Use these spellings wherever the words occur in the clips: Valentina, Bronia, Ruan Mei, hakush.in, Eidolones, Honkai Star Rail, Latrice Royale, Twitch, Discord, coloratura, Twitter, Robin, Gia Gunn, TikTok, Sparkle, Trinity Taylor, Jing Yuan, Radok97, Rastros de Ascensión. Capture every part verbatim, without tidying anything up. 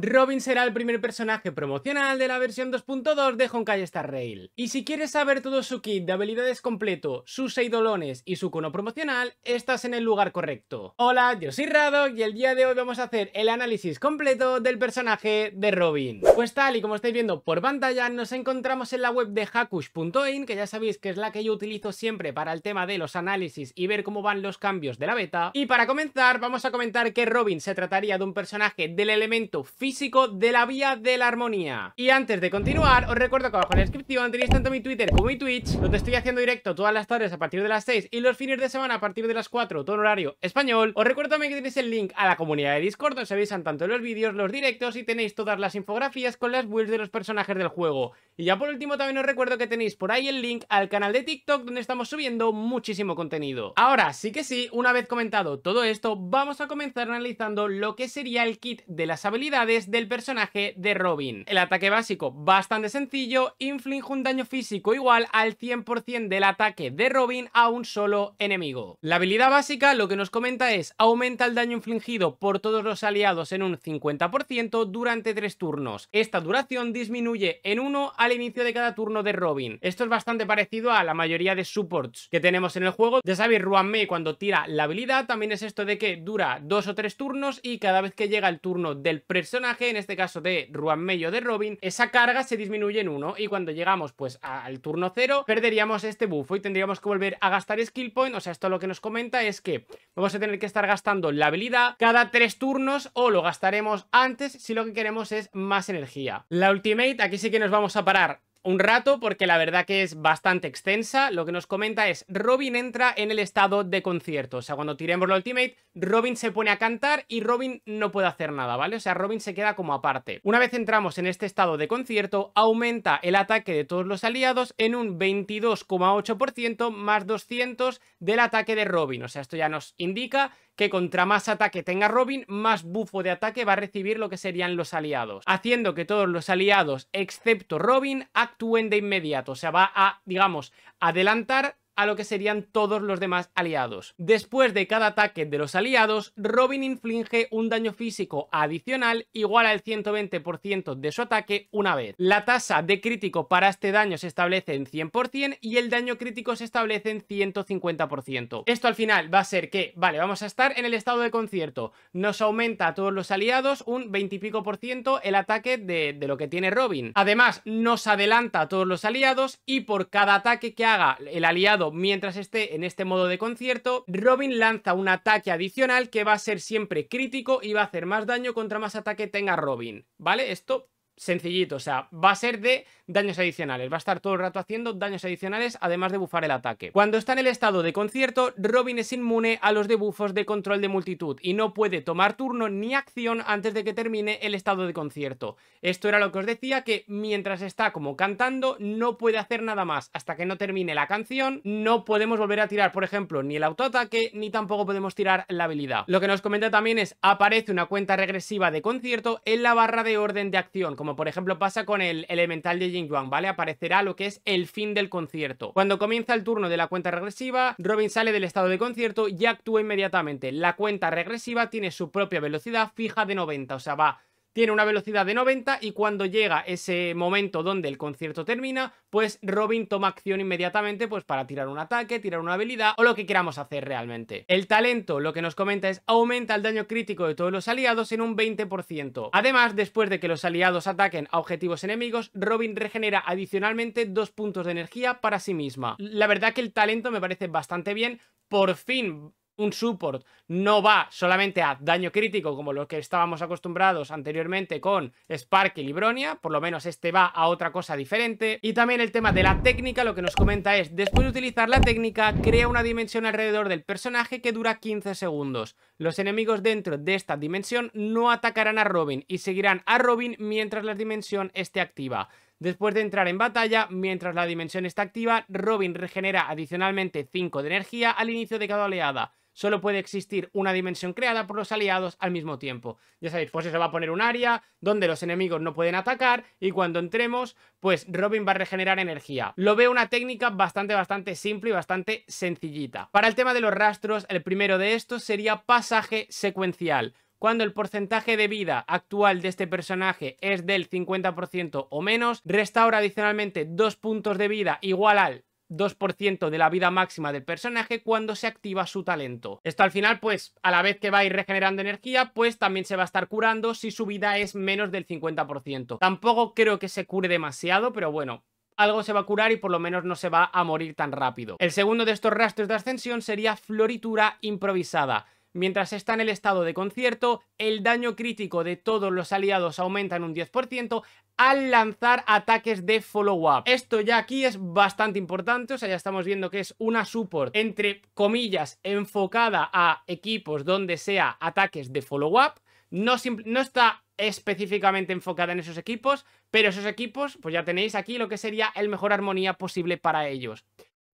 Robin será el primer personaje promocional de la versión dos punto dos de Honkai Star Rail. Y si quieres saber todo su kit de habilidades completo, sus Eidolones y su cono promocional, estás en el lugar correcto. Hola, yo soy Radok y el día de hoy vamos a hacer el análisis completo del personaje de Robin. Pues tal y como estáis viendo por pantalla, nos encontramos en la web de hakush punto in, que ya sabéis que es la que yo utilizo siempre para el tema de los análisis y ver cómo van los cambios de la beta. Y para comenzar, vamos a comentar que Robin se trataría de un personaje del elemento físico físico de la vía de la armonía. Y antes de continuar, os recuerdo que abajo en la descripción tenéis tanto mi Twitter como mi Twitch, donde estoy haciendo directo todas las tardes a partir de las seis y los fines de semana a partir de las cuatro, todo horario español. Os recuerdo también que tenéis el link a la comunidad de Discord, donde se avisan tanto los vídeos, los directos y tenéis todas las infografías con las builds de los personajes del juego. Y ya por último también os recuerdo que tenéis por ahí el link al canal de TikTok, donde estamos subiendo muchísimo contenido. Ahora sí que sí, una vez comentado todo esto, vamos a comenzar analizando lo que sería el kit de las habilidades del personaje de Robin. El ataque básico, bastante sencillo, inflige un daño físico igual al cien por cien del ataque de Robin a un solo enemigo. La habilidad básica lo que nos comenta es aumenta el daño infligido por todos los aliados en un cincuenta por ciento durante tres turnos. Esta duración disminuye en uno al inicio de cada turno de Robin. Esto es bastante parecido a la mayoría de supports que tenemos en el juego. Ya sabéis, Ruan Mei cuando tira la habilidad también es esto de que dura dos o tres turnos y cada vez que llega el turno del personaje, en este caso de Ruan Mei o de Robin, esa carga se disminuye en uno, y cuando llegamos pues al turno cero perderíamos este buffo y tendríamos que volver a gastar skill point. O sea, esto lo que nos comenta es que vamos a tener que estar gastando la habilidad cada tres turnos, o lo gastaremos antes si lo que queremos es más energía. La ultimate, aquí sí que nos vamos a parar un rato porque la verdad que es bastante extensa. Lo que nos comenta es Robin entra en el estado de concierto. O sea, cuando tiremos la ultimate, Robin se pone a cantar y Robin no puede hacer nada, ¿vale? O sea, Robin se queda como aparte. Una vez entramos en este estado de concierto, aumenta el ataque de todos los aliados en un veintidós coma ocho por ciento más doscientos del ataque de Robin. O sea, esto ya nos indica que contra más ataque tenga Robin, más bufo de ataque va a recibir lo que serían los aliados, haciendo que todos los aliados, excepto Robin, actúen de inmediato. O sea, va a, digamos, adelantar a lo que serían todos los demás aliados. Después de cada ataque de los aliados, Robin inflige un daño físico adicional igual al ciento veinte por ciento de su ataque una vez. La tasa de crítico para este daño se establece en cien por cien y el daño crítico se establece en ciento cincuenta por ciento. Esto al final va a ser que, vale, vamos a estar en el estado de concierto, nos aumenta a todos los aliados un veinte y pico por ciento el ataque de, de lo que tiene Robin. Además, nos adelanta a todos los aliados y por cada ataque que haga el aliado mientras esté en este modo de concierto, Robin lanza un ataque adicional que va a ser siempre crítico y va a hacer más daño contra más ataque tenga Robin, ¿vale? Esto sencillito, o sea, va a ser de daños adicionales, va a estar todo el rato haciendo daños adicionales además de bufar el ataque. Cuando está en el estado de concierto, Robin es inmune a los debuffos de control de multitud y no puede tomar turno ni acción antes de que termine el estado de concierto. Esto era lo que os decía, que mientras está como cantando no puede hacer nada más hasta que no termine la canción. No podemos volver a tirar, por ejemplo, ni el autoataque ni tampoco podemos tirar la habilidad. Lo que nos comenta también es aparece una cuenta regresiva de concierto en la barra de orden de acción, como Como por ejemplo pasa con el elemental de Jing Yuan, ¿vale? Aparecerá lo que es el fin del concierto. Cuando comienza el turno de la cuenta regresiva, Robin sale del estado de concierto y actúa inmediatamente. La cuenta regresiva tiene su propia velocidad fija de noventa, o sea, va... tiene una velocidad de noventa y cuando llega ese momento donde el concierto termina, pues Robin toma acción inmediatamente pues para tirar un ataque, tirar una habilidad o lo que queramos hacer realmente. El talento lo que nos comenta es aumenta el daño crítico de todos los aliados en un veinte por ciento. Además, después de que los aliados ataquen a objetivos enemigos, Robin regenera adicionalmente dos puntos de energía para sí misma. La verdad que el talento me parece bastante bien. Por fin un support no va solamente a daño crítico como lo que estábamos acostumbrados anteriormente con Sparkle y Bronia, por lo menos este va a otra cosa diferente. Y también el tema de la técnica lo que nos comenta es, después de utilizar la técnica, crea una dimensión alrededor del personaje que dura quince segundos. Los enemigos dentro de esta dimensión no atacarán a Robin y seguirán a Robin mientras la dimensión esté activa. Después de entrar en batalla, mientras la dimensión está activa, Robin regenera adicionalmente cinco de energía al inicio de cada oleada. Solo puede existir una dimensión creada por los aliados al mismo tiempo. Ya sabéis, pues eso va a poner un área donde los enemigos no pueden atacar y cuando entremos, pues Robin va a regenerar energía. Lo veo una técnica bastante, bastante simple y bastante sencillita. Para el tema de los rastros, el primero de estos sería pasaje secuencial. Cuando el porcentaje de vida actual de este personaje es del cincuenta por ciento o menos, restaura adicionalmente dos puntos de vida igual al dos por ciento de la vida máxima del personaje cuando se activa su talento. Esto al final, pues, a la vez que va a ir regenerando energía, pues también se va a estar curando si su vida es menos del cincuenta por ciento. Tampoco creo que se cure demasiado, pero bueno, algo se va a curar y por lo menos no se va a morir tan rápido. El segundo de estos rastros de ascensión sería floritura improvisada. Mientras está en el estado de concierto, el daño crítico de todos los aliados aumenta en un diez por ciento al lanzar ataques de follow-up. Esto ya aquí es bastante importante, o sea, ya estamos viendo que es una support, entre comillas, enfocada a equipos donde sea ataques de follow-up. No, no está específicamente enfocada en esos equipos, pero esos equipos, pues ya tenéis aquí lo que sería el mejor armonía posible para ellos.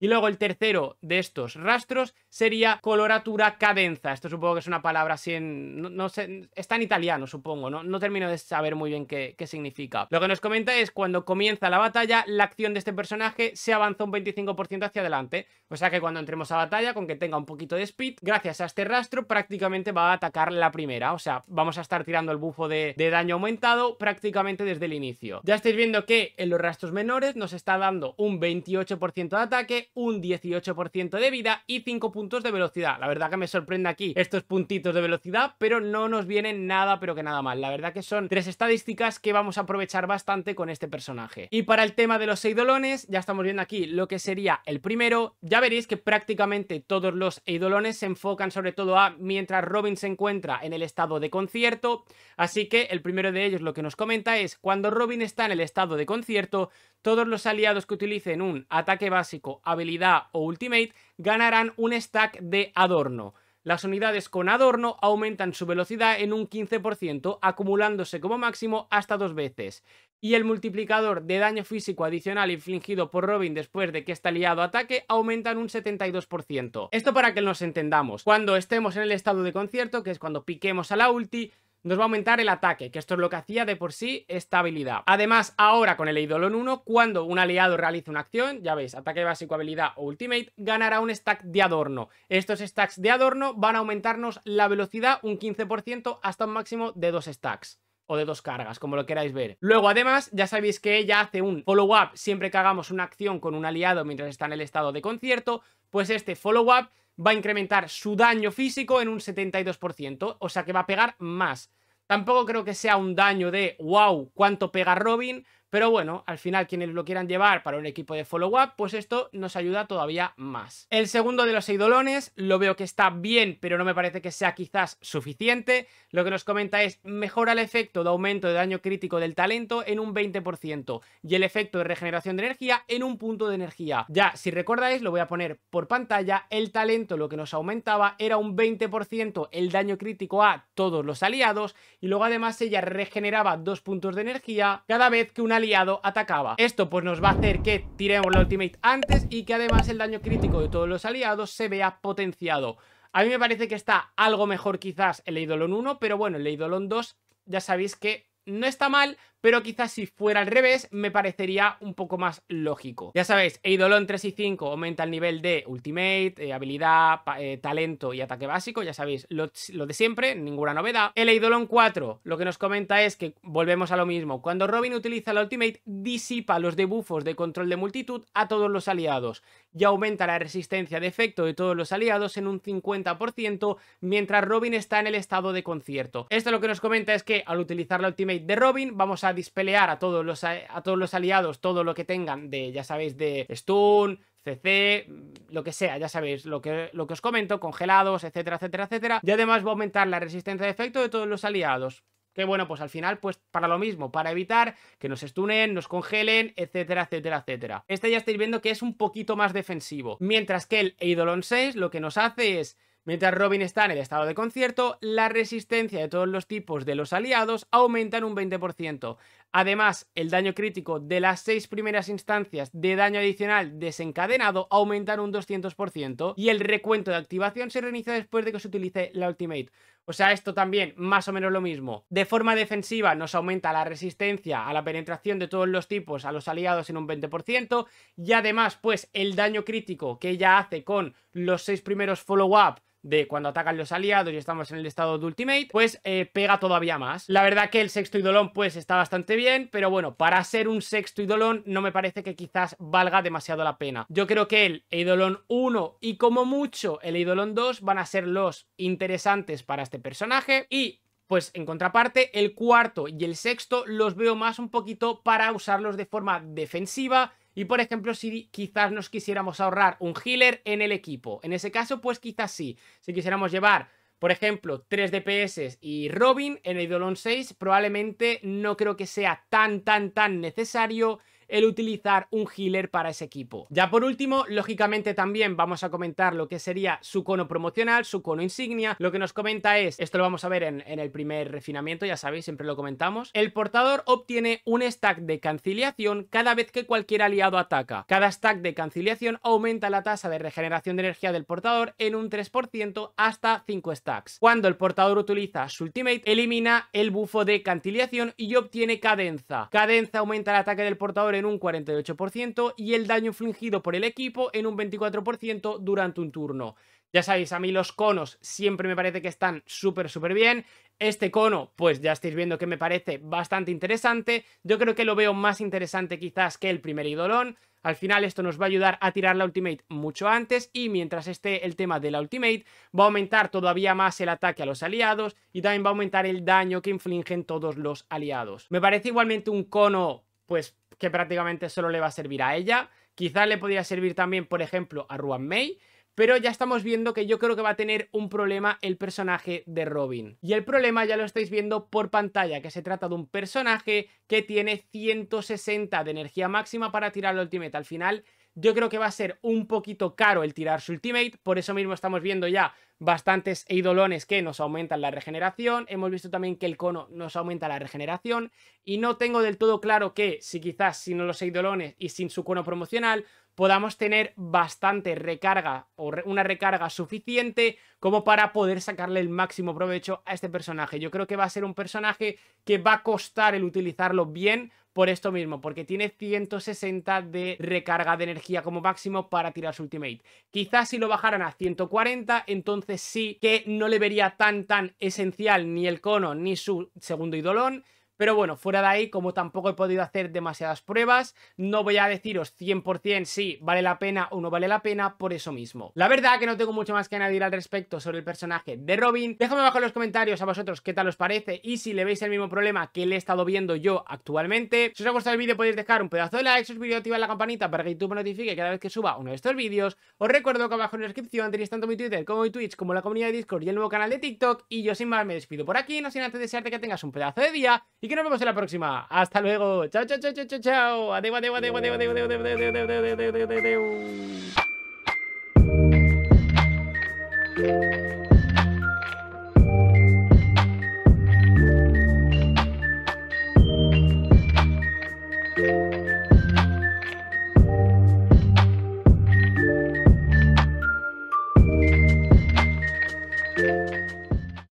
Y luego el tercero de estos rastros sería coloratura cadenza. Esto supongo que es una palabra así en... No, no sé, está en italiano, supongo, ¿no? No termino de saber muy bien qué, qué significa. Lo que nos comenta es cuando comienza la batalla, la acción de este personaje se avanza un veinticinco por ciento hacia adelante. O sea que cuando entremos a batalla, con que tenga un poquito de speed, gracias a este rastro prácticamente va a atacar la primera. O sea, vamos a estar tirando el bufo de, de daño aumentado prácticamente desde el inicio. Ya estáis viendo que en los rastros menores nos está dando un veintiocho por ciento de ataque, un dieciocho por ciento de vida y cinco puntos de velocidad. La verdad que me sorprende aquí estos puntitos de velocidad, pero no nos vienen nada, pero que nada mal. La verdad que son tres estadísticas que vamos a aprovechar bastante con este personaje. Y para el tema de los eidolones, ya estamos viendo aquí lo que sería el primero. Ya veréis que prácticamente todos los eidolones se enfocan sobre todo a mientras Robin se encuentra en el estado de concierto. Así que el primero de ellos lo que nos comenta es cuando Robin está en el estado de concierto, todos los aliados que utilicen un ataque básico, habilidad o ultimate ganarán un stack de adorno. Las unidades con adorno aumentan su velocidad en un quince por ciento, acumulándose como máximo hasta dos veces. Y el multiplicador de daño físico adicional infligido por Robin después de que este aliado ataque aumenta en un setenta y dos por ciento. Esto para que nos entendamos. Cuando estemos en el estado de concierto, que es cuando piquemos a la ulti, nos va a aumentar el ataque, que esto es lo que hacía de por sí esta habilidad. Además, ahora con el Eidolon uno, cuando un aliado realice una acción, ya veis, ataque básico, habilidad o ultimate, ganará un stack de adorno. Estos stacks de adorno van a aumentarnos la velocidad un quince por ciento hasta un máximo de dos stacks. O de dos cargas, como lo queráis ver. Luego, además, ya sabéis que ella hace un follow-up siempre que hagamos una acción con un aliado mientras está en el estado de concierto, pues este follow-up va a incrementar su daño físico en un setenta y dos por ciento, o sea que va a pegar más. Tampoco creo que sea un daño de wow, cuánto pega Robin, pero bueno, al final quienes lo quieran llevar para un equipo de follow-up, pues esto nos ayuda todavía más. El segundo de los eidolones, lo veo que está bien, pero no me parece que sea quizás suficiente. Lo que nos comenta es, mejora el efecto de aumento de daño crítico del talento en un veinte por ciento y el efecto de regeneración de energía en un punto de energía. Ya, si recordáis, lo voy a poner por pantalla, el talento lo que nos aumentaba era un veinte por ciento el daño crítico a todos los aliados y luego además ella regeneraba dos puntos de energía cada vez que una aliado atacaba. Esto pues nos va a hacer que tiremos la ultimate antes y que además el daño crítico de todos los aliados se vea potenciado. A mí me parece que está algo mejor quizás el Eidolon uno, pero bueno, el Eidolon dos ya sabéis que no está mal, pero quizás si fuera al revés me parecería un poco más lógico. Ya sabéis, Eidolon tres y cinco aumenta el nivel de ultimate, eh, habilidad, eh, talento y ataque básico, ya sabéis, lo, lo de siempre, ninguna novedad. El Eidolon cuatro lo que nos comenta es que volvemos a lo mismo. Cuando Robin utiliza la ultimate, disipa los debuffos de control de multitud a todos los aliados y aumenta la resistencia de efecto de todos los aliados en un cincuenta por ciento mientras Robin está en el estado de concierto. Esto lo que nos comenta es que al utilizar la ultimate de Robin vamos a dispelear a todos los, a todos los aliados todo lo que tengan de, ya sabéis, de stun, C C, lo que sea, ya sabéis lo que, lo que os comento, congelados, etcétera, etcétera, etcétera. Y además va a aumentar la resistencia de efecto de todos los aliados. Que bueno, pues al final, pues para lo mismo, para evitar que nos estunen, nos congelen, etcétera, etcétera, etcétera. Este ya estáis viendo que es un poquito más defensivo. Mientras que el Eidolon seis lo que nos hace es, mientras Robin está en el estado de concierto, la resistencia de todos los tipos de los aliados aumenta en un veinte por ciento. Además, el daño crítico de las seis primeras instancias de daño adicional desencadenado aumenta en un doscientos por ciento y el recuento de activación se reinicia después de que se utilice la ultimate. O sea, esto también más o menos lo mismo. De forma defensiva nos aumenta la resistencia a la penetración de todos los tipos a los aliados en un veinte por ciento y además pues el daño crítico que ella hace con los seis primeros follow-up de cuando atacan los aliados y estamos en el estado de ultimate, pues eh, pega todavía más. La verdad que el sexto Eidolon pues está bastante bien, pero bueno, para ser un sexto Eidolon no me parece que quizás valga demasiado la pena. Yo creo que el Eidolon uno y como mucho el Eidolon dos van a ser los interesantes para este personaje, y pues en contraparte el cuarto y el sexto los veo más un poquito para usarlos de forma defensiva. Y por ejemplo, si quizás nos quisiéramos ahorrar un healer en el equipo, en ese caso pues quizás sí. Si quisiéramos llevar, por ejemplo, tres D P S y Robin en el Eidolon seis, probablemente no creo que sea tan tan tan necesario el utilizar un healer para ese equipo. Ya por último, lógicamente también vamos a comentar lo que sería su cono promocional, su cono insignia. Lo que nos comenta es, esto lo vamos a ver en, en el primer refinamiento, ya sabéis, siempre lo comentamos. El portador obtiene un stack de canciliación cada vez que cualquier aliado ataca. Cada stack de canciliación aumenta la tasa de regeneración de energía del portador en un tres por ciento hasta cinco stacks. Cuando el portador utiliza su ultimate, elimina el bufo de canciliación y obtiene cadenza. Cadenza aumenta el ataque del portador en un cuarenta y ocho por ciento y el daño infligido por el equipo en un veinticuatro por ciento durante un turno. Ya sabéis, a mí los conos siempre me parece que están súper súper bien. Este cono, pues ya estáis viendo que me parece bastante interesante. Yo creo que lo veo más interesante quizás que el primer Eidolon. Al final esto nos va a ayudar a tirar la ultimate mucho antes, y mientras esté el tema de la ultimate va a aumentar todavía más el ataque a los aliados y también va a aumentar el daño que infligen todos los aliados. Me parece igualmente un cono pues que prácticamente solo le va a servir a ella. Quizás le podría servir también, por ejemplo, a Ruan Mei, pero ya estamos viendo que yo creo que va a tener un problema el personaje de Robin. Y el problema ya lo estáis viendo por pantalla, que se trata de un personaje que tiene ciento sesenta de energía máxima para tirar la ultimate. Al final yo creo que va a ser un poquito caro el tirar su ultimate, por eso mismo estamos viendo ya bastantes Eidolones que nos aumentan la regeneración. Hemos visto también que el cono nos aumenta la regeneración, y no tengo del todo claro que si quizás sin los Eidolones y sin su cono promocional podamos tener bastante recarga o una recarga suficiente como para poder sacarle el máximo provecho a este personaje. Yo creo que va a ser un personaje que va a costar el utilizarlo bien por esto mismo, porque tiene ciento sesenta de recarga de energía como máximo para tirar su ultimate. Quizás si lo bajaran a ciento cuarenta, entonces sí que no le vería tan tan esencial ni el cono ni su segundo Eidolon. Pero bueno, fuera de ahí, como tampoco he podido hacer demasiadas pruebas, no voy a deciros cien por cien si vale la pena o no vale la pena por eso mismo. La verdad que no tengo mucho más que añadir al respecto sobre el personaje de Robin. Déjame abajo en los comentarios a vosotros qué tal os parece y si le veis el mismo problema que le he estado viendo yo actualmente. Si os ha gustado el vídeo podéis dejar un pedazo de like, suscribiros y activar la campanita para que YouTube me notifique cada vez que suba uno de estos vídeos. Os recuerdo que abajo en la descripción tenéis tanto mi Twitter como mi Twitch, como la comunidad de Discord y el nuevo canal de TikTok. Y yo sin más me despido por aquí, no sin antes desearte que tengas un pedazo de día y que nos vemos en la próxima. Hasta luego. Chao, chao, chao, chao, chao, chao. Adeu, adeu, adeu, adeu, adeu, adeu, adeu, adeu, adeu, adeu, adeu, adeu.